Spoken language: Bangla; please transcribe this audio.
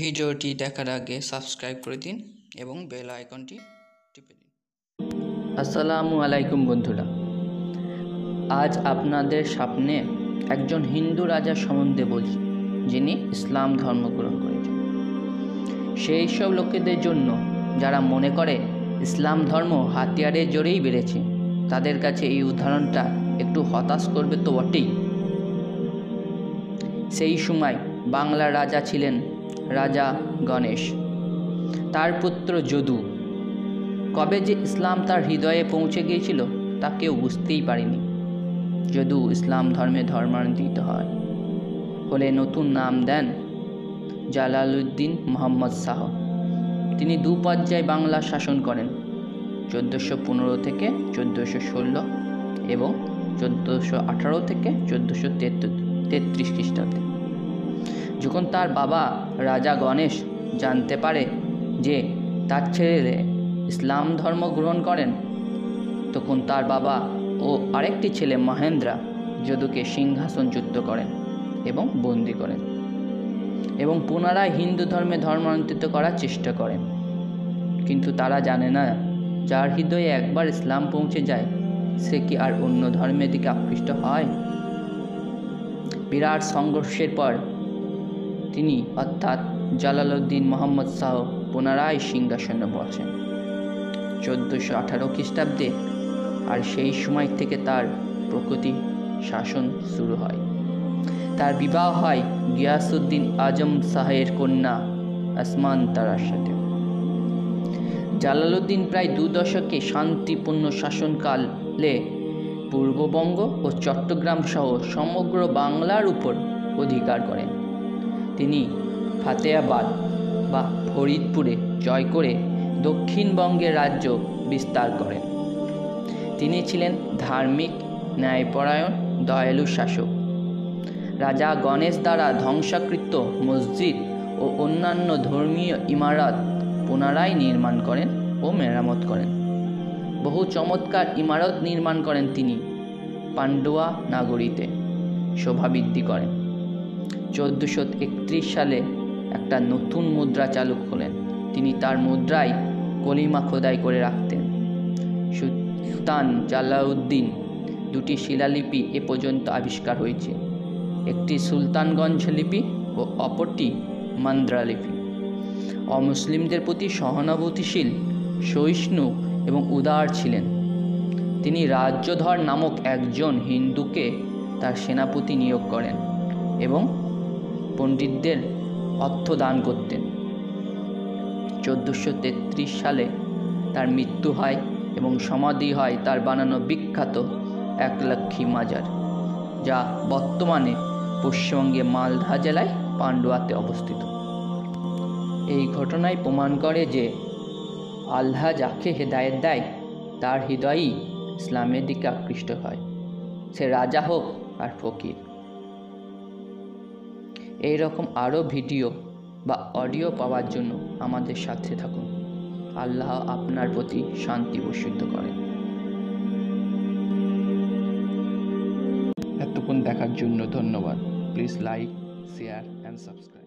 ভিডিওটি দেখার আগে সাবস্ক্রাইব করে দিন এবং বেল আইকনটি টিপে দিন। আসসালামু আলাইকুম বন্ধুরা, আজ আপনাদের সামনে একজন হিন্দু রাজা সম্বন্ধে বলছি যিনি ইসলাম ধর্ম গ্রহণ করেছেন। সেই সব লোকেদের জন্য যারা মনে করে ইসলাম ধর্ম হাতিয়ারের জোরেই বেড়েছে, তাদের কাছে এই উদাহরণটা একটু হতাশ করবে তো বটেই। সেই সময় বাংলার রাজা ছিলেন রাজা গণেশ, তার পুত্র যদু। কবে যে ইসলাম তার হৃদয়ে পৌঁছে গিয়েছিল তা কেউ বুঝতেই পারেনি। যদু ইসলাম ধর্মে ধর্মান্তরিত হয়, হলে নতুন নাম দেন জালালউদ্দিন মোহাম্মদ শাহ। তিনি দু পর্যায়ে বাংলা শাসন করেন, 1415 থেকে 1416 এবং 1418 থেকে 1433 খ্রিস্টাব্দে। যখন তার বাবা রাজা গণেশ জানতে পারে যে তার ছেলে ইসলাম ধর্ম গ্রহণ করেন, তখন তার বাবা ও আরেকটি ছেলে মহেন্দ্রা যদুকে সিংহাসনচ্যুত করেন এবং বন্দী করেন এবং পুনরায় হিন্দু ধর্মে ধর্মান্তরিত করার চেষ্টা করেন। কিন্তু তারা জানে না, যার হৃদয়ে একবার ইসলাম পৌঁছে যায় সে কি আর অন্য ধর্মের দিকে আকৃষ্ট হয়। বিরাট সংঘর্ষের পর তিনি অর্থাৎ জালালউদ্দিন মোহাম্মদ শাহ পুনরায় সিংহাসনে বসেন 1418 খ্রিস্টাব্দে, আর সেই সময় থেকে তার প্রকৃত শাসন শুরু হয়। তার বিবাহ হয় গিয়াসউদ্দিন আজম শাহের কন্যা আসমান তারার সাথে। জালালউদ্দিন প্রায় 2 দশকে শান্তিপূর্ণ শাসনকালে পূর্ববঙ্গ ও চট্টগ্রাম সহ সমগ্র বাংলার উপর অধিকার করেন। তিনি ফাতেহাবাদ বা ফরিদপুরে জয় করে দক্ষিণবঙ্গের রাজ্য বিস্তার করেন। তিনি ছিলেন ধার্মিক, ন্যায়পরায়ণ, দয়ালু শাসক। রাজা গণেশ দ্বারা ধ্বংসকৃত মসজিদ ও অন্যান্য ধর্মীয় ইমারত পুনরায় নির্মাণ করেন ও মেরামত করেন। বহু চমৎকার ইমারত নির্মাণ করেন তিনি পান্ডুয়া নগরীতে, শোভা বৃদ্ধি করেন। 1431 সালে একটা নতুন মুদ্রা চালু করলেন। তিনি তার মুদ্রায় কলিমা খোদাই করে রাখতেন। সুলতান জালালউদ্দিন 2টি শিলালিপি এ পর্যন্ত আবিষ্কার হয়েছে, একটি সুলতানগঞ্জ লিপি ও অপরটি মান্দ্রা লিপি। অমুসলিমদের প্রতি সহানুভূতিশীল, সহিষ্ণু এবং উদার ছিলেন। তিনি রাজ্যধর নামক একজন হিন্দুকে তার সেনাপতি নিয়োগ করেন এবং পণ্ডিতদের অর্থ দান করতেন। 1433 সালে তার মৃত্যু হয় এবং সমাধি হয় তার বানানো বিখ্যাত একলাক্ষী মাজার, যা বর্তমানে পশ্চিমবঙ্গে মালদা জেলায় পান্ডুয়াতে অবস্থিত। এই ঘটনায় প্রমাণ করে যে আল্লাহ যাকে হেদায়েত দেয় তার হৃদয়ই ইসলামের দিকে আকৃষ্ট হয়, সে রাজা হোক আর ফকির। এই রকম আরও ভিডিও বা অডিও পাওয়ার জন্য আমাদের সাথে থাকুন। আল্লাহ আপনার প্রতি শান্তি বর্ষিত করেন। এতক্ষণ দেখার জন্য ধন্যবাদ। Please like, share and subscribe.